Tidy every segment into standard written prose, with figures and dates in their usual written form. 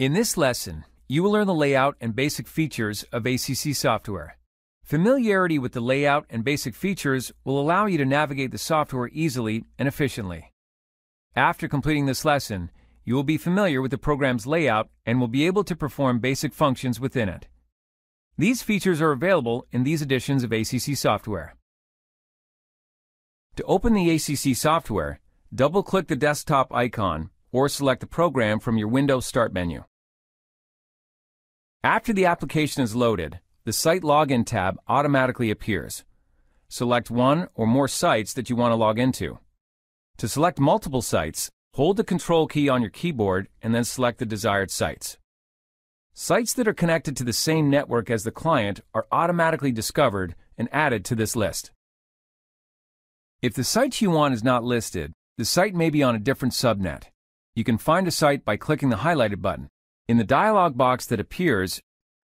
In this lesson, you will learn the layout and basic features of ACC software. Familiarity with the layout and basic features will allow you to navigate the software easily and efficiently. After completing this lesson, you will be familiar with the program's layout and will be able to perform basic functions within it. These features are available in these editions of ACC software. To open the ACC software, double-click the desktop icon or select the program from your Windows Start menu. After the application is loaded, the Site Login tab automatically appears. Select one or more sites that you want to log into. To select multiple sites, hold the Control key on your keyboard and then select the desired sites. Sites that are connected to the same network as the client are automatically discovered and added to this list. If the site you want is not listed, the site may be on a different subnet. You can find a site by clicking the highlighted button. In the dialog box that appears,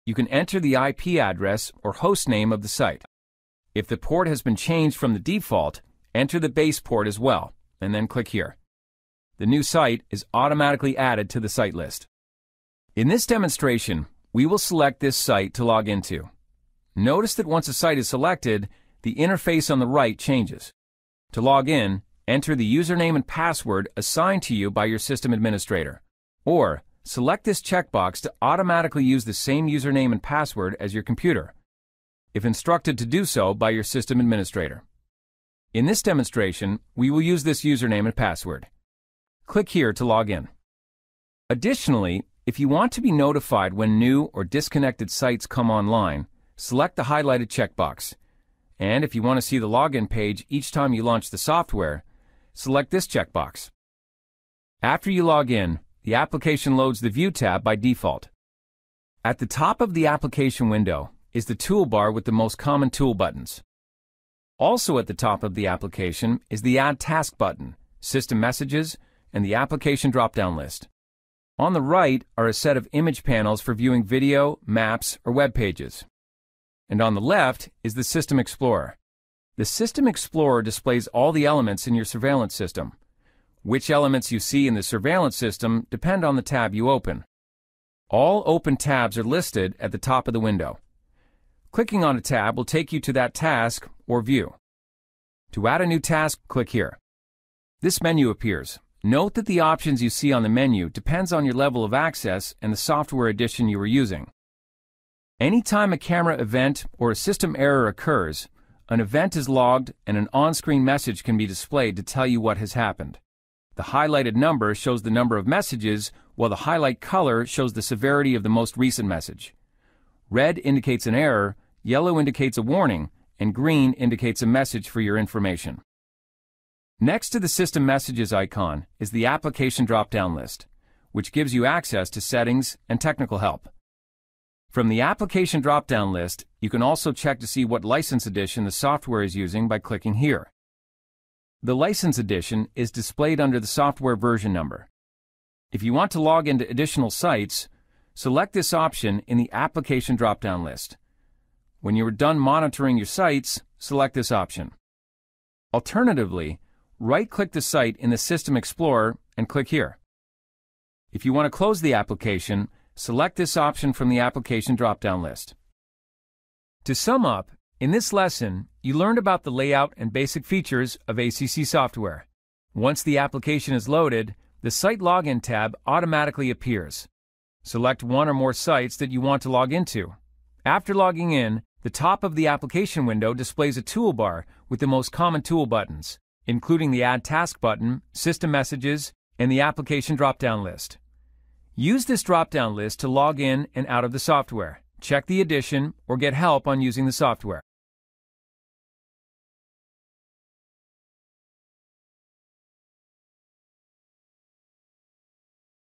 you can enter the IP address or host name of the site. If the port has been changed from the default, enter the base port as well, and then click here. The new site is automatically added to the site list. In this demonstration, we will select this site to log into. Notice that once a site is selected, the interface on the right changes. To log in, enter the username and password assigned to you by your system administrator, or select this checkbox to automatically use the same username and password as your computer, if instructed to do so by your system administrator. In this demonstration, we will use this username and password. Click here to log in. Additionally, if you want to be notified when new or disconnected sites come online, select the highlighted checkbox. And if you want to see the login page each time you launch the software, select this checkbox. After you log in, the application loads the View tab by default. At the top of the application window is the toolbar with the most common tool buttons. Also at the top of the application is the Add Task button, System Messages, and the Application drop-down list. On the right are a set of image panels for viewing video, maps, or web pages. And on the left is the System Explorer. The System Explorer displays all the elements in your surveillance system. Which elements you see in the surveillance system depend on the tab you open. All open tabs are listed at the top of the window. Clicking on a tab will take you to that task or view. To add a new task, click here. This menu appears. Note that the options you see on the menu depends on your level of access and the software edition you are using. Anytime a camera event or a system error occurs, an event is logged and an on-screen message can be displayed to tell you what has happened. The highlighted number shows the number of messages, while the highlight color shows the severity of the most recent message. Red indicates an error, yellow indicates a warning, and green indicates a message for your information. Next to the System Messages icon is the Application drop-down list, which gives you access to settings and technical help. From the Application drop-down list, you can also check to see what license edition the software is using by clicking here. The license edition is displayed under the software version number. If you want to log into additional sites, select this option in the application drop-down list. When you are done monitoring your sites, select this option. Alternatively, right-click the site in the System Explorer and click here. If you want to close the application, select this option from the application drop-down list. To sum up, in this lesson, you learned about the layout and basic features of ACC software. Once the application is loaded, the Site Login tab automatically appears. Select one or more sites that you want to log into. After logging in, the top of the application window displays a toolbar with the most common tool buttons, including the Add Task button, System Messages, and the Application drop-down list. Use this drop-down list to log in and out of the software, check the edition, or get help on using the software.